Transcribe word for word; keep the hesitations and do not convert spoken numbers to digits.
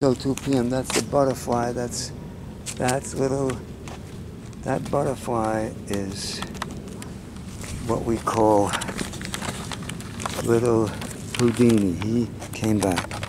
Till two p m That's the butterfly. That's that's little. That butterfly is what we call little Houdini. He came back.